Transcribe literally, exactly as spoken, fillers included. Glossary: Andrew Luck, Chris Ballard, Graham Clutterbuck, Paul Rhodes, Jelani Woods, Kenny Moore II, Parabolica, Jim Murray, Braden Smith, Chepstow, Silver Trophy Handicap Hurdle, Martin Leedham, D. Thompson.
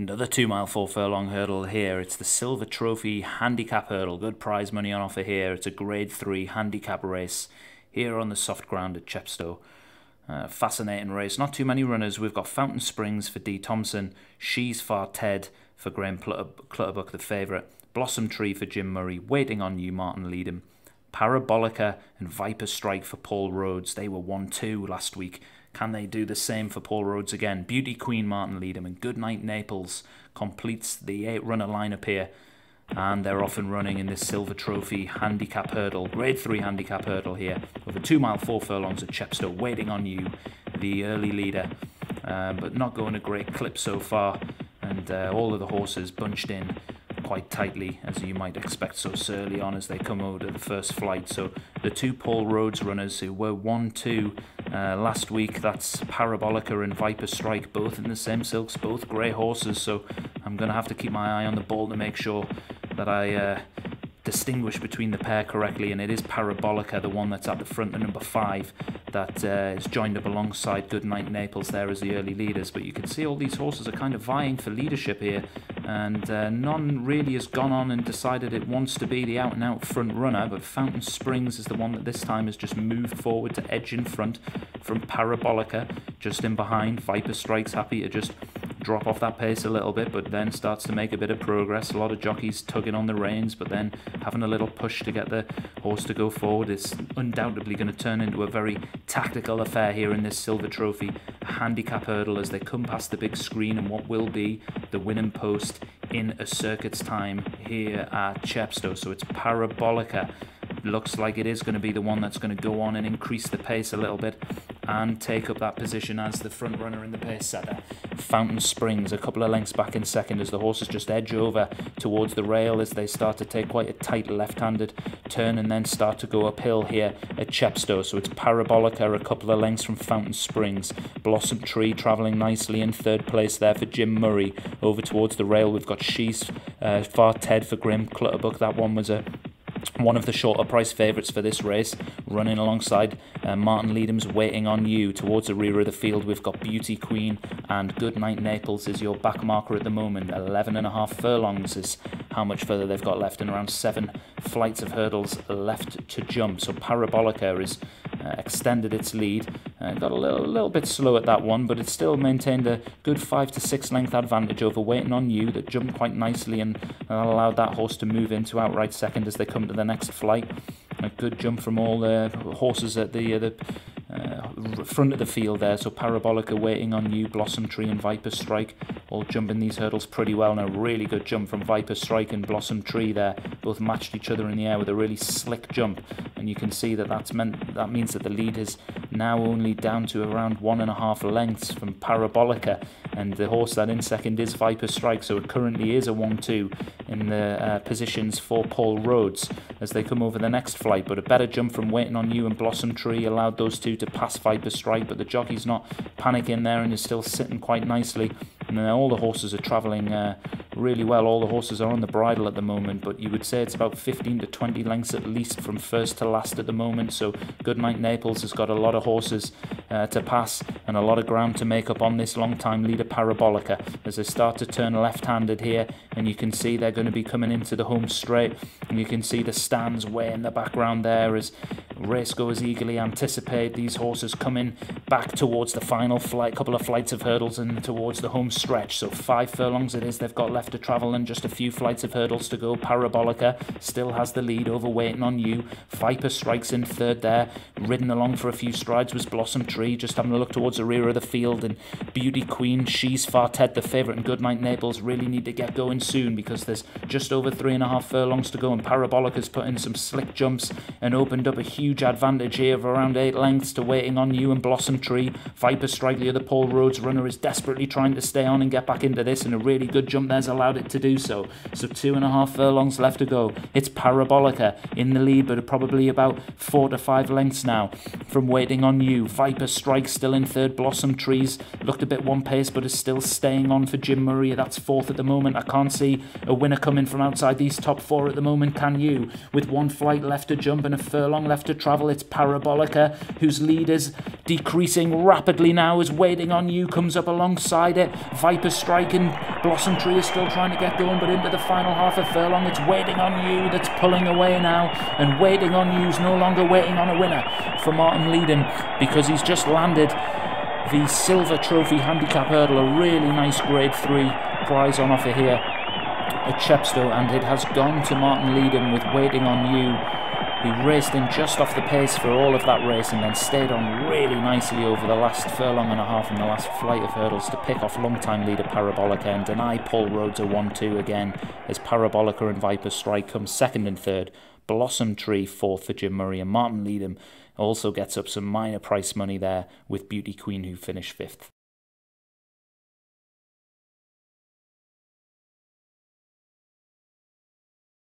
Another two mile four furlong hurdle here. It's the Silver Trophy Handicap Hurdle. Good prize money on offer here. It's a grade three handicap race here on the soft ground at Chepstow. Uh, fascinating race. Not too many runners. We've got Fountain Springs for D. Thompson. She's Far Ted for Graham Clutterbuck, the favourite. Blossom Tree for Jim Murray. Waiting on You, Martin Leedham. Parabolica and Viper Strike for Paul Rhodes. They were one two last week. Can they do the same for Paul Rhodes again? Beauty Queen, Martin Leedham, and Goodnight Naples completes the eight-runner lineup here. And they're off and running in this Silver Trophy Handicap Hurdle, Grade three Handicap Hurdle here, over two-mile four furlongs at Chepstow. Waiting on You, the early leader, uh, but not going a great clip so far. And uh, all of the horses bunched in quite tightly, as you might expect so early on as they come over to the first flight. So the two Paul Rhodes runners who were one two uh, last week, that's Parabolica and Viper Strike, both in the same silks, both grey horses. So I'm going to have to keep my eye on the ball to make sure that I uh, distinguish between the pair correctly, and it is Parabolica, the one that's at the front, the number five, that uh, is joined up alongside Goodnight Naples there as the early leaders. But you can see all these horses are kind of vying for leadership here, and uh, none really has gone on and decided it wants to be the out and out front runner, but Fountain Springs is the one that this time has just moved forward to edge in front from Parabolica, just in behind. Viper Strike's happy to just drop off that pace a little bit, but then starts to make a bit of progress. A lot of jockeys tugging on the reins, but then having a little push to get the horse to go forward. It's undoubtedly going to turn into a very tactical affair here in this Silver Trophy Handicap Hurdle as they come past the big screen and what will be the winning post in a circuit's time here at Chepstow. So it's Parabolica. Looks like it is going to be the one that's going to go on and increase the pace a little bit and take up that position as the front runner in the pace setter. Fountain Springs a couple of lengths back in second as the horses just edge over towards the rail as they start to take quite a tight left-handed turn and then start to go uphill here at Chepstow. So it's Parabolica a couple of lengths from Fountain Springs. Blossom Tree travelling nicely in third place there for Jim Murray. Over towards the rail we've got She's uh, Far Ted for Graham Clutterbuck. That one was a one of the shorter price favourites for this race, running alongside uh, Martin Leedham's Waiting on You. Towards the rear of the field we've got Beauty Queen, and Goodnight Naples is your back marker at the moment. eleven and a half furlongs is how much further they've got left, and around seven flights of hurdles left to jump. So Parabolica is Uh, extended its lead, uh, got a little, little bit slow at that one, but it still maintained a good five to six length advantage over Waiting on You that jumped quite nicely and, and allowed that horse to move into outright second as they come to the next flight. A good jump from all the horses at the, uh, the uh, front of the field there. So Parabolica, Waiting on You, Blossom Tree and Viper Strike all jumping these hurdles pretty well, and a really good jump from Viper Strike and Blossom Tree there. Both matched each other in the air with a really slick jump, and you can see that that's meant that means that the lead is now only down to around one and a half lengths from Parabolica, and the horse that in second is Viper Strike. So it currently is a one two in the uh, positions for Paul Rhodes as they come over the next flight. But a better jump from Waiting on You and Blossom Tree allowed those two to pass Viper Strike, but the jockey's not panicking there and is still sitting quite nicely. And then all the horses are travelling uh, really well. All the horses are on the bridle at the moment, but you would say it's about fifteen to twenty lengths at least from first to last at the moment. So Goodnight Naples has got a lot of horses uh, to pass and a lot of ground to make up on this long-time leader Parabolica as they start to turn left-handed here, and you can see they're going to be coming into the home straight, and you can see the stands way in the background there as racegoers eagerly anticipate these horses coming back towards the final flight, couple of flights of hurdles and towards the home stretch. So five furlongs it is they've got left to travel and just a few flights of hurdles to go. Parabolica still has the lead over Waiting on You. Viper Strike's in third there. Ridden along for a few strides was Blossom Tree, just having a look towards the rear of the field, and Beauty Queen, She's Far Ted, the favourite, and Goodnight Naples really need to get going soon because there's just over three and a half furlongs to go, and Parabolica's put in some slick jumps and opened up a huge Huge advantage here of around eight lengths to Waiting on You and Blossom Tree. Viper Strike, the other Paul Rhodes runner, is desperately trying to stay on and get back into this, and a really good jump there's allowed it to do so. So two and a half furlongs left to go. It's Parabolica in the lead, but probably about four to five lengths now from Waiting on You. Viper Strike still in third. Blossom Trees looked a bit one pace, but is still staying on for Jim Murray. That's fourth at the moment. I can't see a winner coming from outside these top four at the moment, can you? With one flight left to jump and a furlong left to travel. It's Parabolica, whose lead is decreasing rapidly now, is Waiting On You comes up alongside it. Viper Strike and Blossom Tree is still trying to get going, but into the final half a furlong, it's Waiting On You that's pulling away now, and Waiting On You's no longer waiting on a winner for Martin Leedham, because he's just landed the Silver Trophy Handicap Hurdle, a really nice grade three prize on offer here at Chepstow, and it has gone to Martin Leedham with Waiting On You. He raced in just off the pace for all of that race and then stayed on really nicely over the last furlong and a half and the last flight of hurdles to pick off long-time leader Parabolica and deny Paul Rhodes a one two again, as Parabolica and Viper Strike come second and third, Blossom Tree fourth for Jim Murray, and Martin Leedham also gets up some minor price money there with Beauty Queen, who finished fifth.